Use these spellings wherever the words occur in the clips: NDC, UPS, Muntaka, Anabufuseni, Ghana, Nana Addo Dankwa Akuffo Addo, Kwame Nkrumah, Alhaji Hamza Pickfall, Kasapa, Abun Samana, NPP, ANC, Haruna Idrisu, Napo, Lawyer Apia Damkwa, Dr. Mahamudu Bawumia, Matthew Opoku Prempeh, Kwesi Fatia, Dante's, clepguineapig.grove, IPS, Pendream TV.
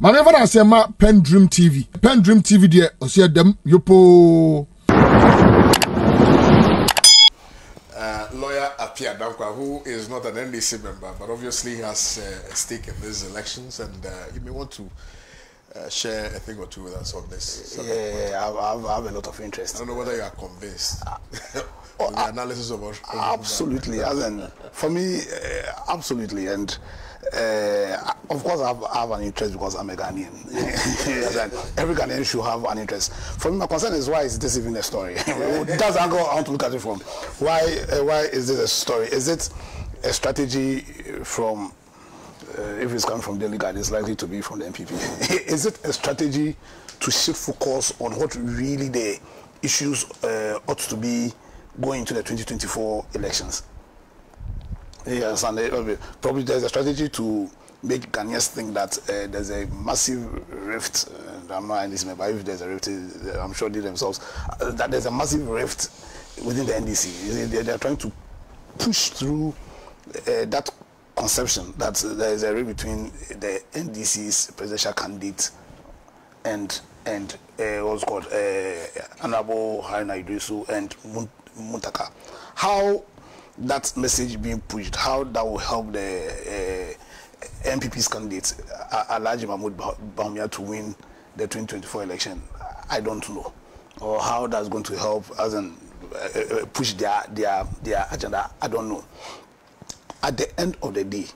Maneva na sema Pendream TV. Pendream TV dia osia dem yopo. Lawyer Apia Damkwa, who is not an NDC member, but obviously has a stake in these elections, and you may want to share a thing or two with us on this. I have a lot of interest. I don't know whether you are convinced with the analysis of our... Absolutely. As in, for me, absolutely. And of course, I have an interest because I'm a Ghanaian. Every Ghanaian should have an interest. For me, my concern is, why is this even a story? That's the angle I want to look at it from. Why is this a story? Is it a strategy from... if it's coming from Delhi Guard, it's likely to be from the NPP. Is it a strategy to shift focus on what really the issues ought to be going into the 2024 elections? Yes, and probably there's a strategy to make Ghanaians think that there's a massive rift. I'm not listening, but if there's a rift, I'm sure they themselves, that there's a massive rift within the NDC. They're trying to push through that conception that there is a rift between the NDC's presidential candidate and what's called Honorable Haruna Idrisu and Muntaka. How that message being pushed, how that will help the NPP's candidate Alhaji Mahamudu Bawumia to win the 2024 election, I don't know. Or how that's going to help as in push their agenda, I don't know. At the end of the day,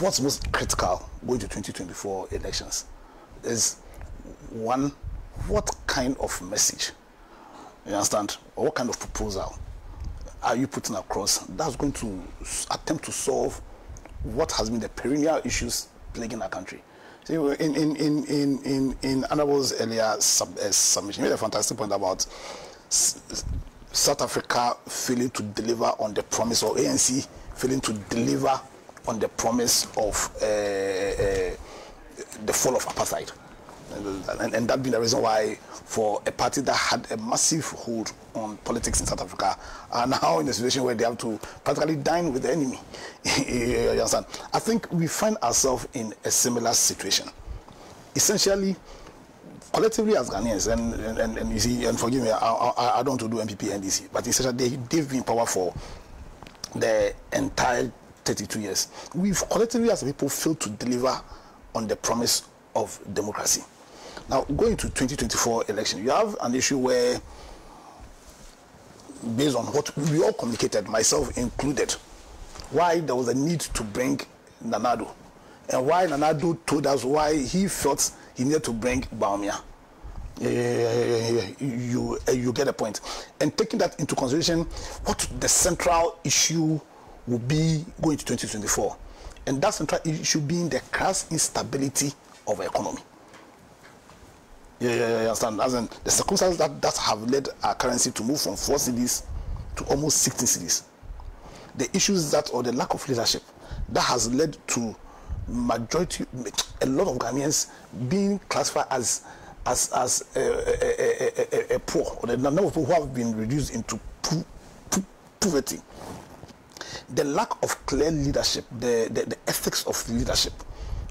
what's most critical going to 2024 elections is, one, what kind of message, you understand, or what kind of proposal are you putting across that's going to attempt to solve what has been the perennial issues plaguing our country? See, in Annabelle's earlier submission, you made a fantastic point about South Africa failing to deliver on the promise, or ANC failing to deliver on the promise of the fall of apartheid. And that being the reason why, for a party that had a massive hold on politics in South Africa, are now in a situation where they have to practically dine with the enemy. You understand? I think we find ourselves in a similar situation. Essentially, collectively as Ghanaians, and you see, and forgive me, I don't want to do MPP and NDC, but essentially they've been powerful the entire 32 years. We've collectively as people failed to deliver on the promise of democracy. Now, going to 2024 election, you have an issue where, based on what we all communicated, myself included, why there was a need to bring Nana Addo, and why Nana Addo told us why he felt he needed to bring Bawumia. You get a point. And taking that into consideration, what the central issue will be going to 2024, and that central issue being the crass instability of the economy. You understand? As in, the circumstances that have led our currency to move from 4 cedis to almost 16 cedis. The issues that, or the lack of leadership, that has led to majority, a lot of Ghanaians being classified as poor, or the number of people who have been reduced into poverty. The lack of clear leadership, the ethics of leadership.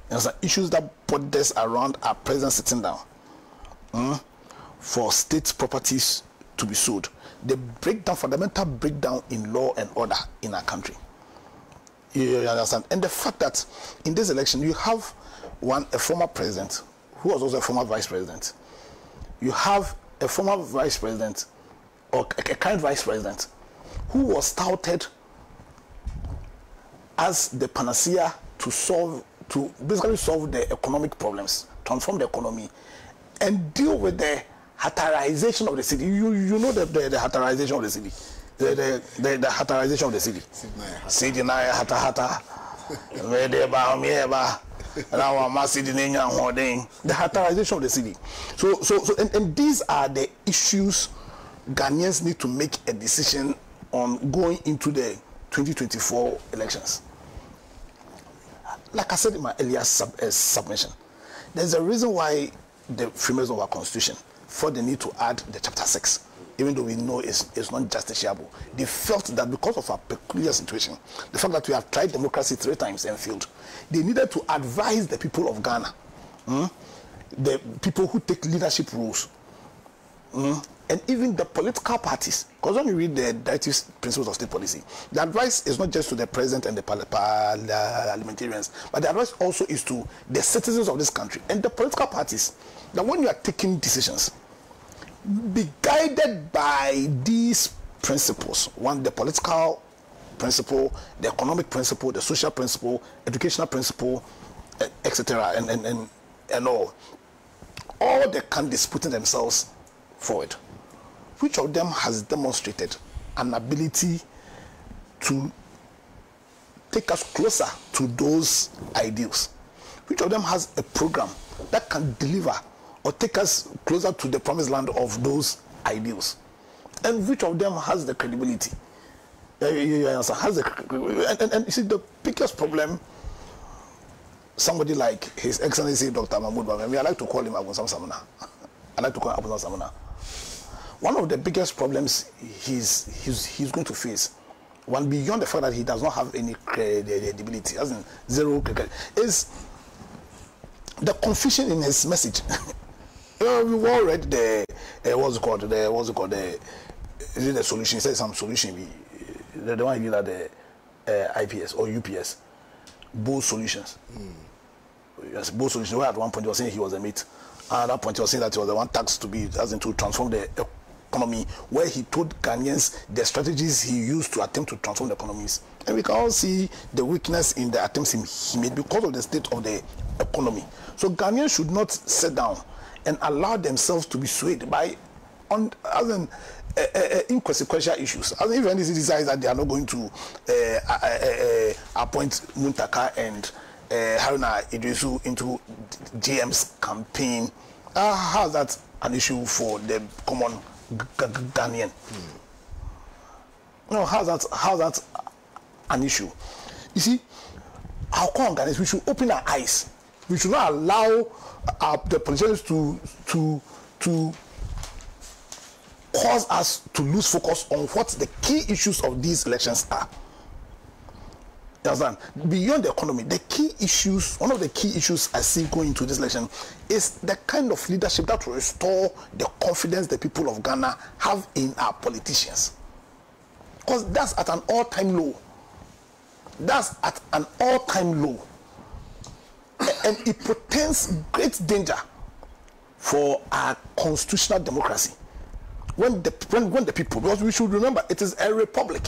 There's issues that borders around our president sitting down for state properties to be sold. The breakdown, fundamental breakdown in law and order in our country. You understand? And the fact that in this election you have a former president who was also a former vice president. You have a former vice president, or a current vice president, who was touted as the panacea to basically solve the economic problems, transform the economy, and deal with the hatarization of the city. You know the hatarization of the city. The hatarization of the city. City na hata hata. The hatarization of the city. So these are the issues Ghanaians need to make a decision on going into the 2024 elections. Like I said in my earlier submission, there's a reason why the framers of our constitution felt the need to add the chapter 6, even though we know it's not justiciable. They felt that because of our peculiar situation, the fact that we have tried democracy 3 times and failed, they needed to advise the people of Ghana the people who take leadership roles, and even the political parties. Because when you read the directive principles of state policy, the advice is not just to the president and the parliamentarians, but the advice also is to the citizens of this country and the political parties, that when you are taking decisions, be guided by these principles. One, the political principle, the economic principle, the social principle, educational principle, etc., and all. All the candidates putting themselves forward. Which of them has demonstrated an ability to take us closer to those ideals? Which of them has a program that can deliver or take us closer to the promised land of those ideals? And which of them has the credibility? And you see, the biggest problem, somebody like His Excellency Dr. Mahamudu Bawumia, I like to call him Abun Samana. I like to call him Abun Samana. One of the biggest problems he's going to face, one beyond the fact that he does not have any credibility, hasn't zero credibility, is the confusion in his message. We've all read the the solution. He said some solution, the one he did at the IPS or UPS, both solutions. Yes, both solutions. Where at one point he was saying he was a mate, and at that point he was saying that he was the one tasked to be to transform the economy. Where he told Ghanaians the strategies he used to attempt to transform the economies, and we can all see the weakness in the attempts he made because of the state of the economy. So Ghanaians should not sit down and allow themselves to be swayed by inconsequential issues. As if NDC decides that they are not going to appoint Muntaka and Haruna Idrisu into GM's campaign, how's that an issue for the common Ghanaian? No, how's that an issue? You see, our common Ghanaians, we should open our eyes. We should not allow the politicians to cause us to lose focus on what the key issues of these elections are. You understand? Beyond the economy, the key issues, one of the key issues I see going into this election is the kind of leadership that will restore the confidence the people of Ghana have in our politicians. Because that's at an all-time low. That's at an all-time low. And it portends great danger for our constitutional democracy. When the people, because we should remember, it is a republic.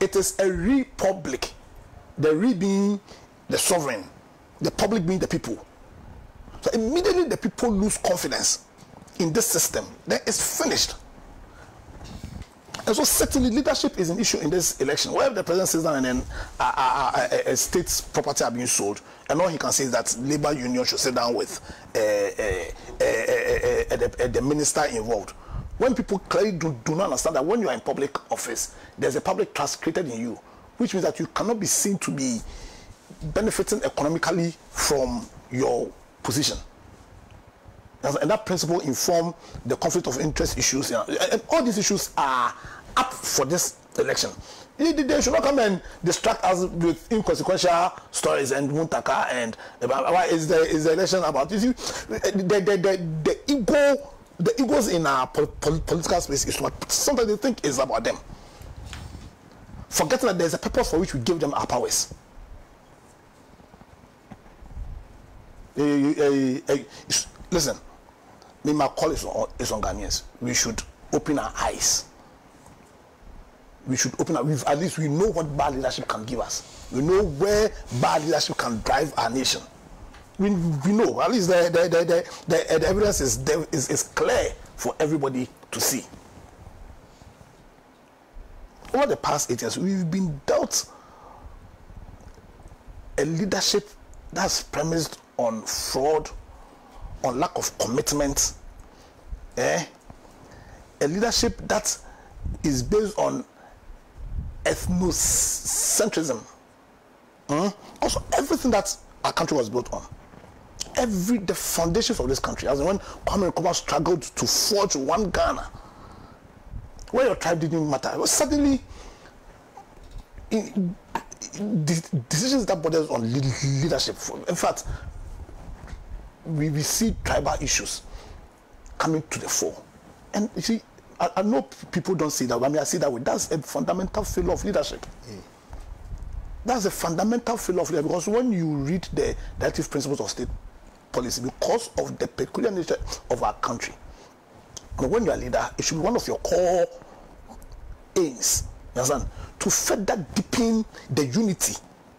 It is a republic. The re being the sovereign, the public being the people. So immediately the people lose confidence in this system, then it's finished. And so certainly leadership is an issue in this election. Where the president sits down and then state's property are being sold, and all he can say is that labor union should sit down with the minister involved. When people clearly do not understand that when you are in public office, there's a public trust created in you, which means that you cannot be seen to be benefiting economically from your position. And that principle informs the conflict of interest issues. And all these issues are up for this election. They should not come and distract us with inconsequential stories and Muntaka and why is the election about? You see, the egos in our political space is what sometimes they think is about them. Forgetting that there's a purpose for which we give them our powers. Listen, my call is on Ghanaians. We should open our eyes. We should open up. At least we know what bad leadership can give us. We know where bad leadership can drive our nation. We know. At least the evidence is clear for everybody to see. Over the past 8 years, we've been dealt a leadership that's premised on fraud, on lack of commitment, a leadership that is based on ethnocentrism. Also, everything that our country was built on, the foundations of this country, as in when Kwame Nkrumah struggled to forge one Ghana, where your tribe didn't matter. Well, suddenly, decisions that borders on leadership. In fact, we see tribal issues coming to the fore. And you see, I know people don't see that way. I mean, I see that way. That's a fundamental failure of leadership. Mm. That's a fundamental failure of leadership, because when you read the directive principles of state policy, because of the peculiar nature of our country, when you are a leader, it should be one of your core aims, you understand, to further deepen the unity.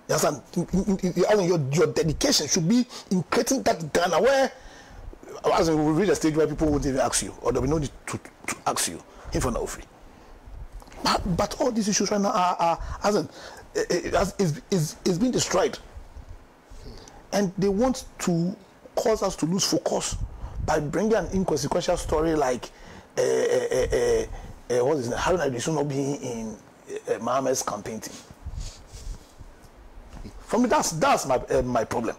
You understand? Your dedication should be in creating that Ghana where, as we reach a stage where people won't even ask you, or there will be no need to ask you, if or not free. But all these issues right now is being destroyed, and they want to cause us to lose focus by bringing an inconsequential story like what is it? Haruna Idrisu not being in Mohammed's campaign team. For me, that's my my problem.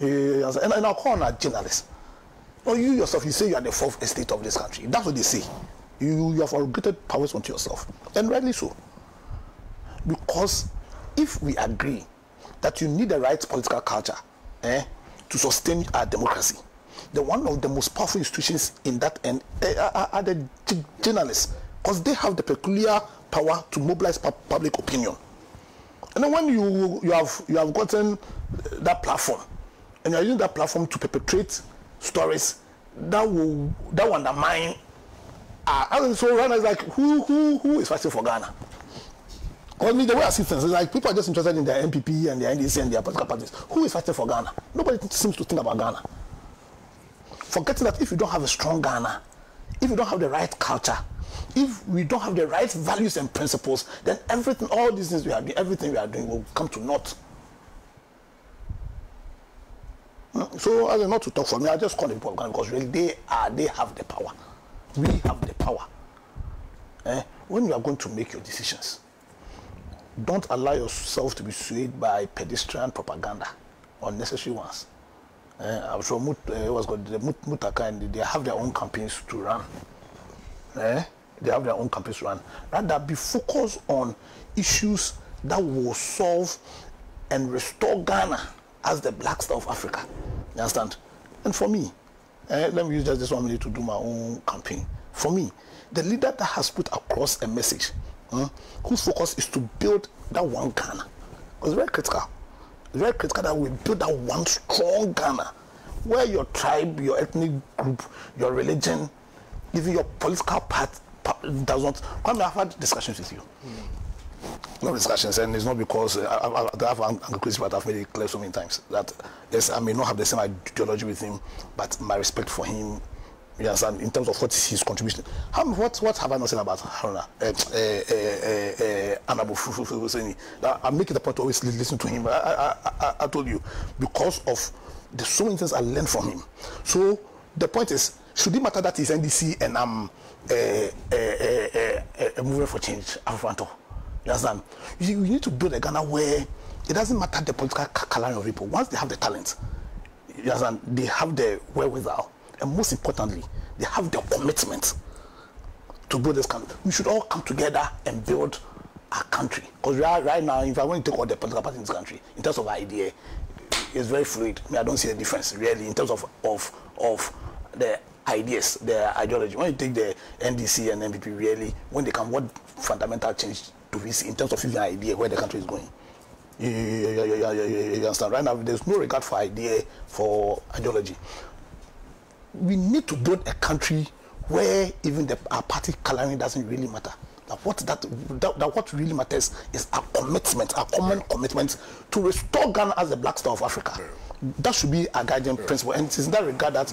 And I'll call on a journalist. Or you yourself, you say you are the fourth estate of this country. That's what they say. You have allocated powers onto yourself, and rightly so. Because if we agree that you need the right political culture, to sustain our democracy, then one of the most powerful institutions in that end are the journalists, because they have the peculiar power to mobilize public opinion. And then when you have gotten that platform, and you are using that platform to perpetrate stories that will undermine. And so right now it's like who is fighting for Ghana? I mean, the way I see things is like people are just interested in their NPP and their NDC and their political parties. Who is fighting for Ghana? Nobody seems to think about Ghana. Forgetting that if you don't have a strong Ghana, if you don't have the right culture, if we don't have the right values and principles, then everything, all these things we are doing, everything we are doing will come to naught. So, as not to talk for me, I just call the people of Ghana because really they have the power. We have the power. When you are going to make your decisions, don't allow yourself to be swayed by pedestrian propaganda, unnecessary ones. I'm sure Muntaka and they have their own campaigns to run. They have their own campaigns to run. Rather, be focused on issues that will solve and restore Ghana as the black star of Africa. You understand? And for me, let me use just this 1 minute to do my own campaign. For me, the leader that has put across a message whose focus is to build that one Ghana. It's very critical. It's very critical that we build that one strong Ghana where your tribe, your ethnic group, your religion, even your political part does not. I've had discussions with you. No discussions, and it's not because I've made it clear so many times that yes, I may not have the same ideology with him, but my respect for him, yes, and in terms of what his contribution. What have I not said about Haruna? Anabufuseni. I'm making the point to always listen to him. I told you because of the so many things I learned from him. So the point is, should it matter that he's NDC and I'm a mover for change? You understand? You need to build a Ghana where it doesn't matter the political coloring of people. Once they have the talent, you understand, they have the wherewithal. And most importantly, they have the commitment to build this country. We should all come together and build our country. Because we are right now, if I want to take all the political parties in this country, in terms of idea, it's very fluid. I mean, I don't see the difference, really, in terms of the ideas, the ideology. When you take the NDC and NPP, really, when they come, what fundamental change in terms of even idea where the country is going. You understand? Right now, there's no regard for idea, for ideology. We need to build a country where even our party coloring doesn't really matter. What really matters is our commitment, our common commitment to restore Ghana as the black star of Africa. That should be our guiding principle. And it's in that regard that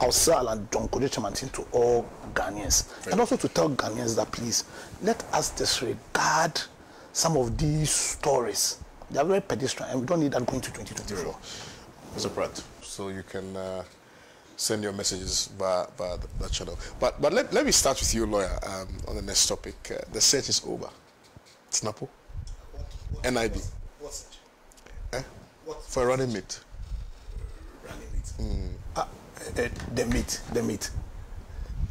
I'll sell and don't encourage to all Ghanaians. And also to tell Ghanaians that please, let us disregard some of these stories. They are very pedestrian and we don't need that going to 2024. Mr. Pratt, so you can send your messages by that channel. But let me start with you, lawyer, on the next topic. The search is over. It's Napo. What NIB. What search? For a running mate. The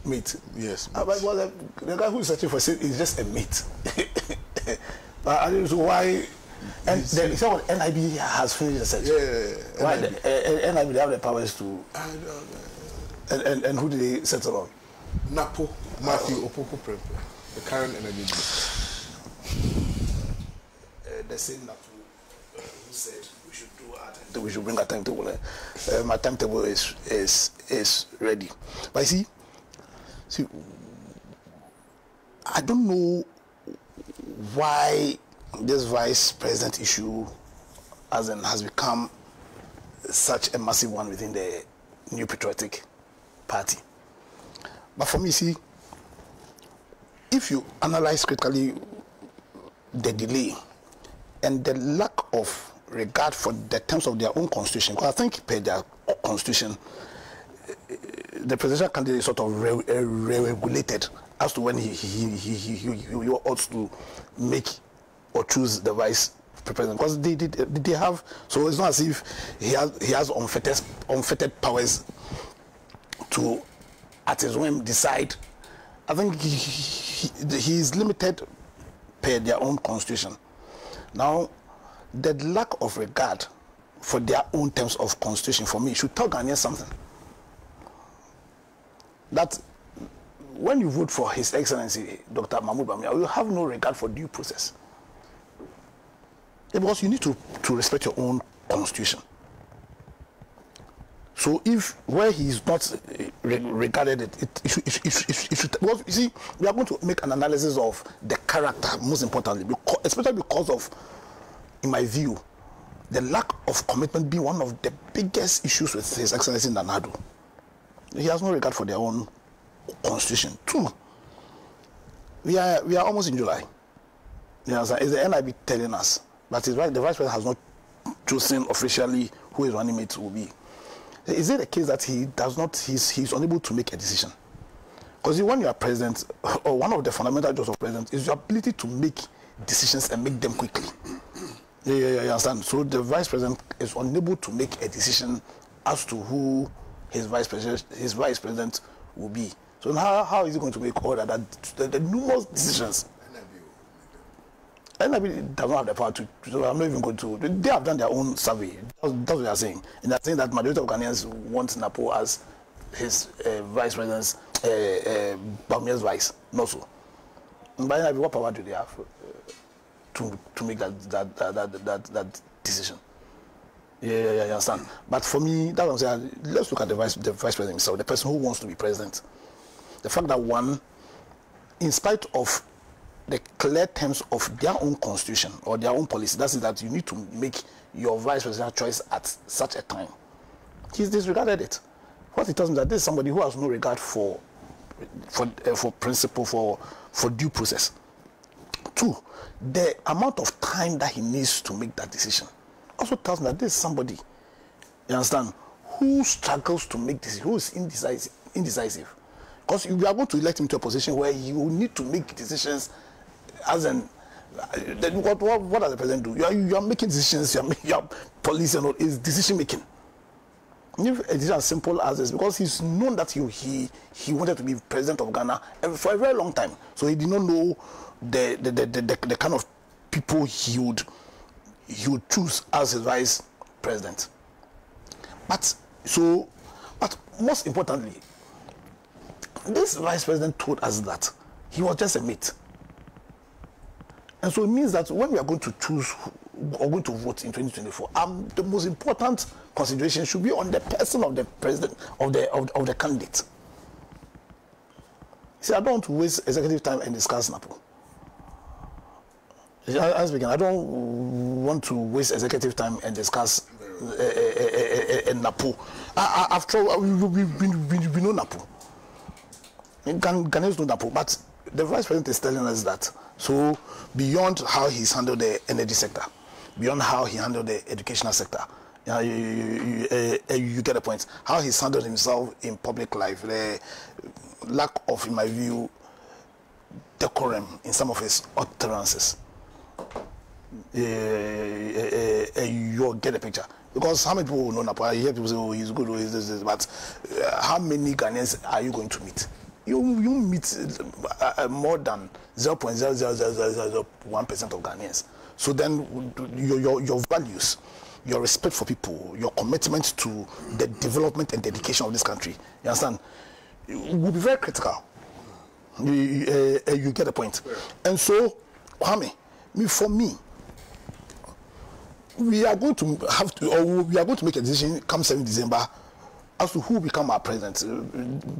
mate. Yes. The guy who's searching for seat is just a mate. I don't know why And then someone, NIB has finished the search. Yeah. Why? NIB. NIB, they have the powers to. I don't know. And who did they settle on? Napo, Matthew Opoku Prempeh, the current NIB. The same Napo who said we should do our timetable. We should bring our timetable. My timetable is ready. But see, I don't know why this vice president issue has become such a massive one within the New Patriotic Party. But for me, see, if you analyze critically the delay and the lack of regard for the terms of their own constitution, because I think per their constitution, the presidential candidate is sort of regulated as to when he ought to make or choose the vice president, because they have, so it's not as if he has unfettered powers to at his whim decide. I think he is limited per their own constitution. Now, the lack of regard for their own terms of constitution, for me, should tell Ghanaians something. That when you vote for His Excellency Dr. Mahamudu Bawumia, you have no regard for due process. Because you need to respect your own constitution. So if where he is not regarded, it should. Because you see, we are going to make an analysis of the character, most importantly, because, especially because of, in my view, the lack of commitment being one of the biggest issues with His Excellency Nana Addo. He has no regard for their own constitution. Two, we are almost in July. You know, it's the NIB telling us, but it's right, the vice president has not chosen officially who his running mate will be. Is it a case that he's unable to make a decision? Because when you are president, or one of the fundamental jobs of president is your ability to make decisions and make them quickly. You understand? So the vice president is unable to make a decision as to who his vice president will be. So how is he going to make all that the numerous decisions? NIB does not have the power to, so I'm not even going to. They have done their own survey. That's what they are saying. And they're saying that majority of Ghanaians want Napo as his vice president's, Bawumia's vice, not so. But NIB, what power do they have to make that decision? Yeah, I understand. But for me, that's what I'm saying. Let's look at the vice president himself, the person who wants to be president. The fact that one, in spite of the clear terms of their own constitution or their own policy, that is that you need to make your vice presidential choice at such a time, he's disregarded it. What it tells me that this is somebody who has no regard for principle, for due process. Two, the amount of time that he needs to make that decision also tells me that this is somebody, you understand, who struggles to make decisions, who is indecisive. Because we are going to elect him to a position where he will need to make decisions. As in, then what does the president do? You are making decisions, you are policy and all, is decision making. If a decision as simple as this, because he's known that he wanted to be president of Ghana for a very long time, so he did not know the kind of people he would choose as his vice president. But most importantly, this vice president told us that he was just a mate. And so it means that when we are going to choose or going to vote in 2024, the most important consideration should be on the person of the president, of the candidate. See, I don't want to waste executive time and discuss Napo. I don't want to waste executive time and discuss Napo. After all, we know Napo. Ghanaians know Napo, but the vice president is telling us that. So beyond how he's handled the energy sector, beyond how he handled the educational sector, you get the point. How he's handled himself in public life, the lack of, in my view, decorum in some of his utterances. You get the picture. Because how many people will know Napo? I hear people say, oh, he's good, oh, he's this. But how many Ghanaians are you going to meet? You meet more than 0.00001% of Ghanaians So then your values, your respect for people, your commitment to the development and dedication of this country, you understand, it will be very critical. You get the point. And so, Kwame, for me, we are going to have to, or we are going to make a decision come 7th December as to who will become our president.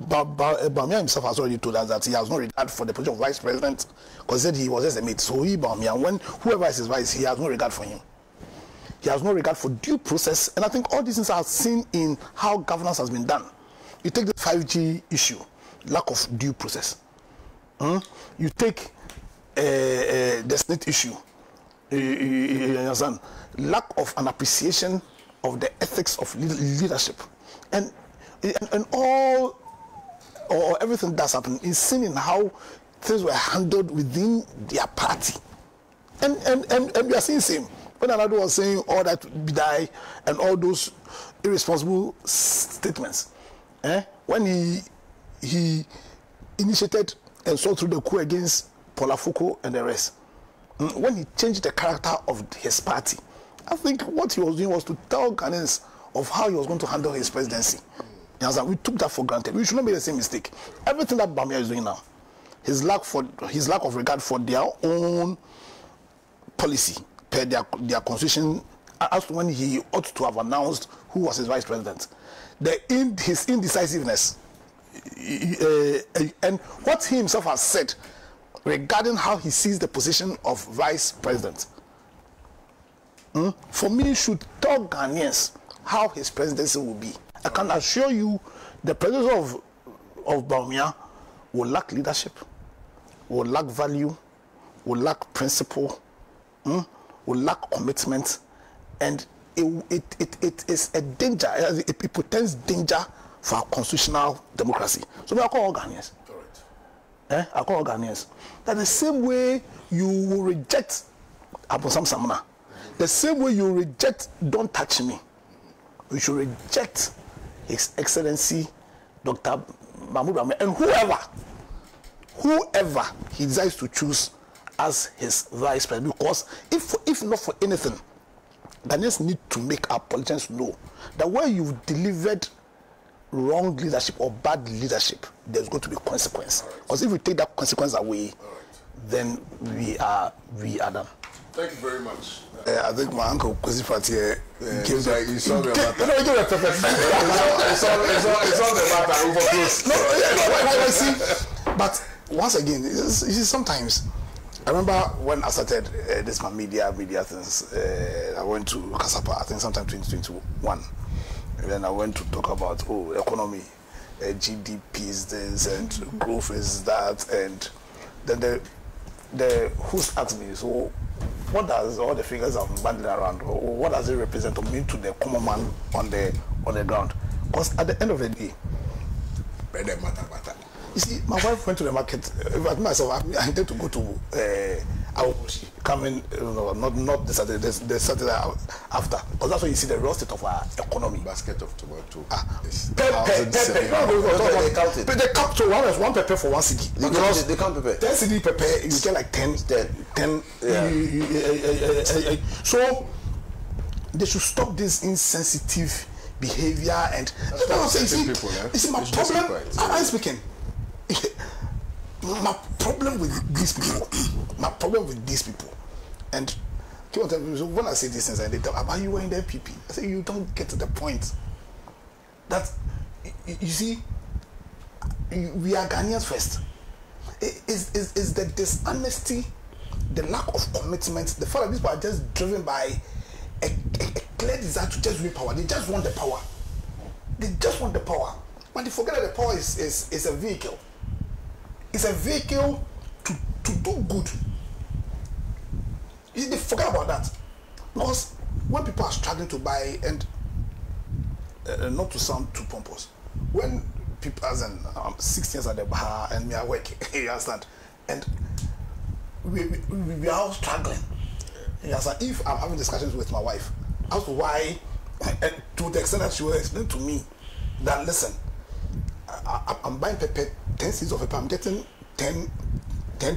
Bawumia himself has already told us that he has no regard for the position of vice president because he was just a mate. So he, Bawumia, when whoever is his vice, he has no regard for him. He has no regard for due process. And I think all these things are seen in how governance has been done. You take the 5G issue, lack of due process. You take the SNET issue, you understand, lack of an appreciation of the ethics of leadership. And all, or everything that's happened is seen in how things were handled within their party. And we are seeing the same. When Anado was saying all that bidai and all those irresponsible statements, when he initiated and saw through the coup against Polafoco and the rest, when he changed the character of his party, I think what he was doing was to tell Ghanaians of how he was going to handle his presidency. We took that for granted. We should not make the same mistake. Everything that Bawumia is doing now, his lack of regard for their own policy, per their constitution, as to when he ought to have announced who was his vice president. His indecisiveness, and what he himself has said regarding how he sees the position of vice president, for me, should tell Ghanaians how his presidency will be. I can assure you the presidency of Bawumia will lack leadership, will lack value, will lack principle, will lack commitment, and it is a danger. It portends danger for our constitutional democracy. So we are called Ghanaians. I call Ghanaians. That the same way you will reject Abun Samana, the same way you reject Don't Touch Me, you should reject His Excellency Dr. Mahamudu Bawumia and whoever he decides to choose as his vice president, because if not for anything, Ghanaians need to make our politicians know that when you've delivered wrong leadership or bad leadership, there's going to be consequence. Because if we take that consequence away, then we are done. Thank you very much. I think my uncle Kwesi Fatia gives like you saw the matter. No, it's all the matter over close. No, I see. But once again, you see, sometimes I remember when I started this my media things. I went to Kasapa, I think sometime 2021. And then I went to talk about economy, GDP is this and growth is that, and then the host asked me, so what does all the figures I'm banding around, or what does it represent to me to the common man on the ground? Because at the end of the day, you see, my wife went to the market. Myself, I intend to go to Awoshi coming, not the Saturday, the Saturday after. Because that's where you see the real state of our economy. Basket of tomato. But they count to one pepper for 1 cedi. They can't prepare. 10 cedi prepare, you get like 10. So they should stop this insensitive behavior and. That's what I'm saying. It's my problem. I'm speaking. My problem with these people, and when I say these things, and they tell about you were in the NPP, I say you don't get to the point that you see we are Ghanaians first. Is the dishonesty, the lack of commitment, the fact that these people are just driven by a clear desire to just win power. They just want the power. But they forget that the power is a vehicle. It's a vehicle to do good. They forget about that. Because when people are struggling to buy, and not to sound too pompous, when people, as in, I'm 16 years at the bar and me at work, you understand? And we are all struggling. You understand? If I'm having discussions with my wife, as to why, and to the extent that she will explain to me that, listen, I'm buying pepper, 10 seeds of pepper, I'm getting 10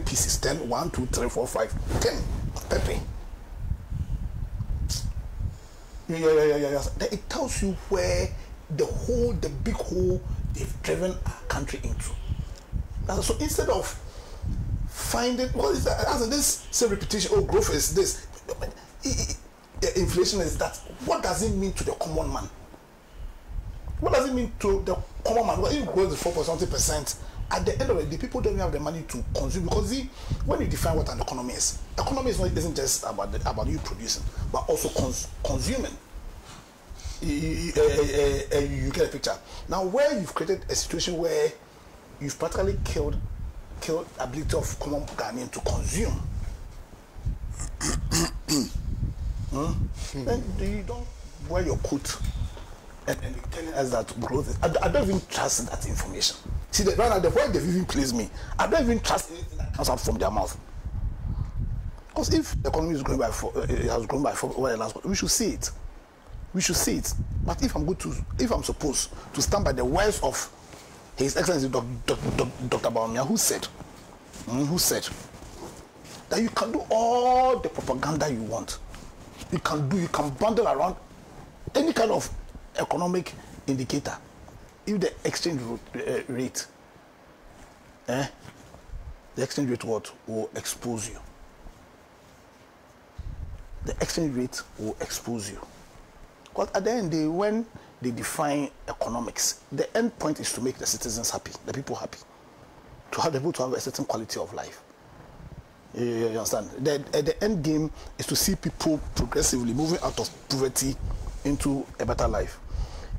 pieces, 10, 1, 2, 3, 4, 5, 10 pepper. Yes. It tells you where the big hole they've driven our country into. And so instead of finding, what is that? As this same repetition, oh, growth is this, inflation is that. What does it mean to the common man? What does it mean to the common man? Well, if it goes to 4.something%, at the end of it, the people don't have the money to consume, because when you define what an economy is, isn't just about you producing, but also consuming. You get a picture. Now, where you've created a situation where you've practically killed the ability of common Ghanaian to consume, then you don't wear your coat and you're telling us that growth is. I don't even trust that information. See, right now, the way they've even pleased me, I don't even trust anything that comes out from their mouth. Because if the economy is growing by four over the last quarter, we should see it. We should see it. But if I'm supposed to stand by the words of His Excellency Dr. Bawumia, who said that you can do all the propaganda you want. You can bundle around any kind of economic indicator. If the exchange rate, the exchange rate will expose you. The exchange rate will expose you. Because at the end, when they define economics, the end point is to make the citizens happy, the people happy, to have the people to have a certain quality of life. You understand? The end game is to see people progressively moving out of poverty into a better life.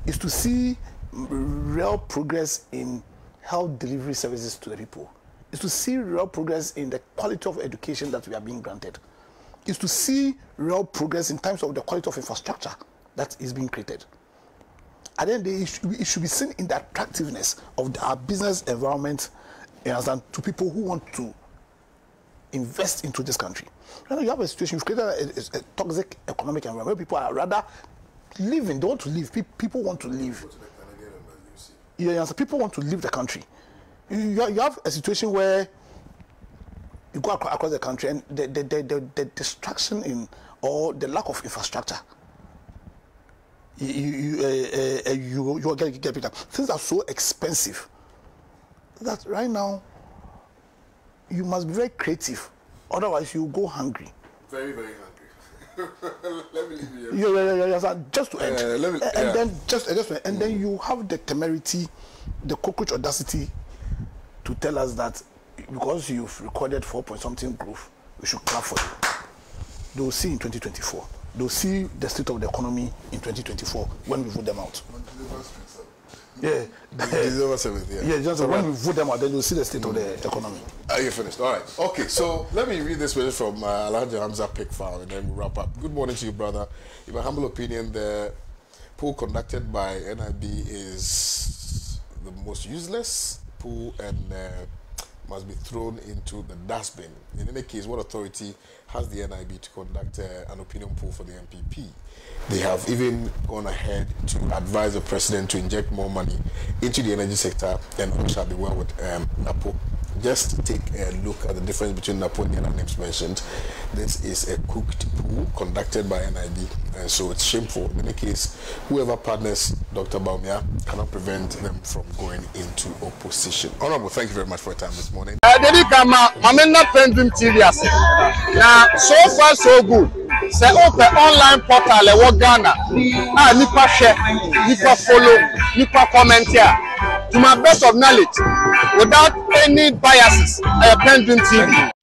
Is to see real progress in health delivery services to the people. Is to see real progress in the quality of education that we are being granted. Is to see real progress in terms of the quality of infrastructure that is being created. And then it should be seen in the attractiveness of our business environment, and to people who want to invest into this country. Right now you have a situation, you've created a toxic economic environment where people are rather living, they want to live, people want to live. Yeah, so people want to leave the country. You have a situation where you go across the country and the destruction in, or the lack of infrastructure. You are getting picked up. Things are so expensive that right now you must be very creative, otherwise you go hungry. Very, very hungry. Let me leave you here. Just to end. Then you have the temerity, the cockroach audacity, to tell us that because you've recorded 4.something growth, we should clap for you. They will see in 2024. They'll see the state of the economy in 2024 when we vote them out. When we vote them out, then you'll see the state of the economy. Are you finished? All right. Okay, so let me read this message from Alhaji Hamza Pickfall, and then we'll wrap up. Good morning to you, brother. In my humble opinion, the poll conducted by NIB is the most useless poll and must be thrown into the dustbin. In any case, what authority has the NIB to conduct an opinion poll for the NPP? They have even gone ahead to advise the president to inject more money into the energy sector, and all shall be well with Napo. Just take a look at the difference between Napo and the other names mentioned. This is a cooked pool conducted by NIB, and so it's shameful. In any case, whoever partners Dr. Bawumia cannot prevent them from going into opposition. Honorable, thank you very much for your time this morning. I'm in Pendream TV. Now, so far, so good. Say open online portal e wo Ghana na nipa share, nipa follow, nipa comment here. To my best of knowledge, without any biases, I Pendream TV.